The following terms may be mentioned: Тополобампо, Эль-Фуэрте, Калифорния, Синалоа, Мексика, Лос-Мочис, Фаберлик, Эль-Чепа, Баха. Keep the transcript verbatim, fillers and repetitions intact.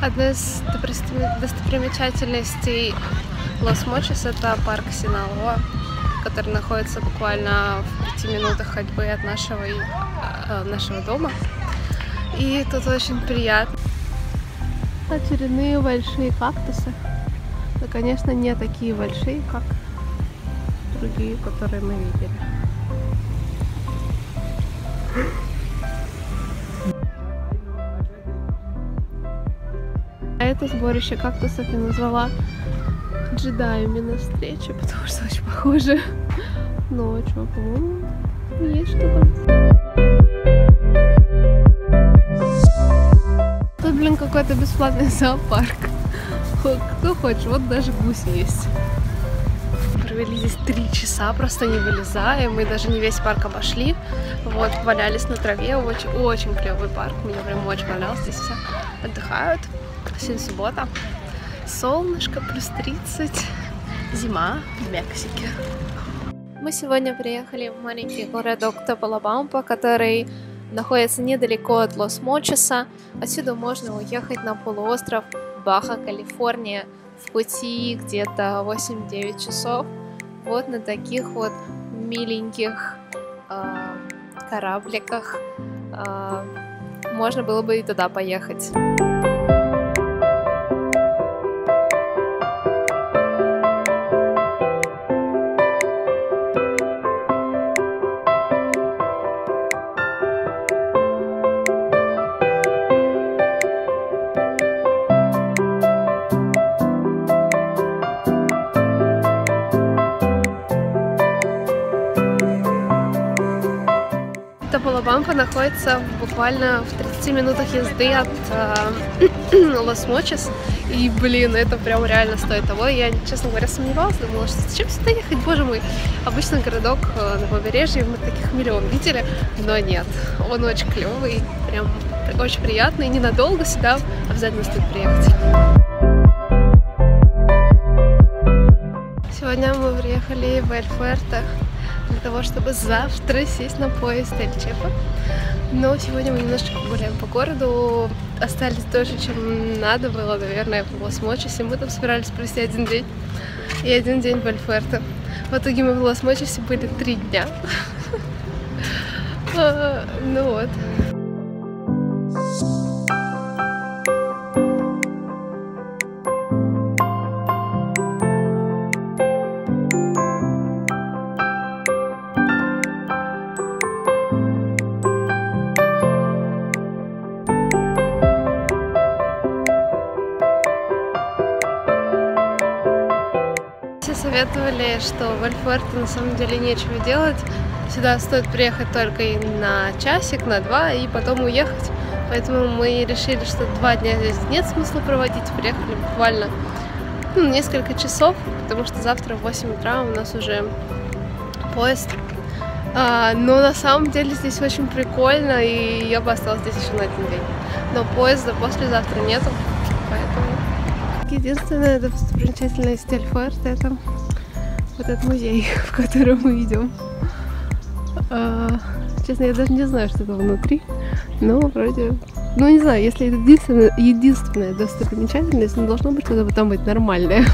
Одна из достопримечательностей Лос-Мочис — это парк Синалоа, который находится буквально в пяти минутах ходьбы от нашего, нашего дома. И тут очень приятно. Очередные большие кактусы. Но, конечно, не такие большие, как другие, которые мы видели. Это сборище кактусов я назвала джедаями на встрече, потому что очень похоже ночью. Ну, есть что-то. Тут, блин, какой-то бесплатный зоопарк. Кто хочет, вот даже гуси есть. Провели здесь три часа, просто не вылезая. Мы даже не весь парк обошли. Вот, валялись на траве. Очень, очень клевый парк. Мне прям очень понравилось. Здесь все отдыхают. Сегодня суббота, солнышко, плюс тридцать, зима в Мексике. Мы сегодня приехали в маленький городок Тополобампо, который находится недалеко от Лос-Мочиса. Отсюда можно уехать на полуостров Баха, Калифорния, в пути где-то восемь-девять часов. Вот на таких вот миленьких э, корабликах э, можно было бы и туда поехать. Тополобампо находится буквально в тридцати минутах езды от э, Лос-Мочис, и, блин, это прям реально стоит того. Я, честно говоря, сомневалась, думала, что зачем сюда ехать, боже мой, обычно городок на побережье, мы таких миллион видели, но нет, он очень клевый, прям очень приятный, и ненадолго сюда обязательно стоит приехать. Сегодня мы приехали в Эль-Фуэрте для того, чтобы завтра сесть на поезд Эль-Чепа. Но сегодня мы немножко гуляем по городу. Остались дольше, чем надо было, наверное, в Лос-Мочисе. Мы там собирались провести один день и один день в Эль-Фуэрте. В итоге мы в Лос-Мочисе были три дня. Ну вот. Советовали, что в Эль-Фуэрте на самом деле нечего делать. Сюда стоит приехать только и на часик, на два, и потом уехать. Поэтому мы решили, что два дня здесь нет смысла проводить. Приехали буквально ну, несколько часов, потому что завтра в восемь утра у нас уже поезд. А, но на самом деле здесь очень прикольно, и я бы осталась здесь еще на один день. Но поезда послезавтра нету, поэтому... Единственная достопримечательность Эль-Фуэрте — это вот этот музей, в который мы идем. Честно, я даже не знаю, что там внутри, но вроде... Ну, не знаю, если это единственная, единственная достопримечательность, ну, должно быть что-то там быть нормальное.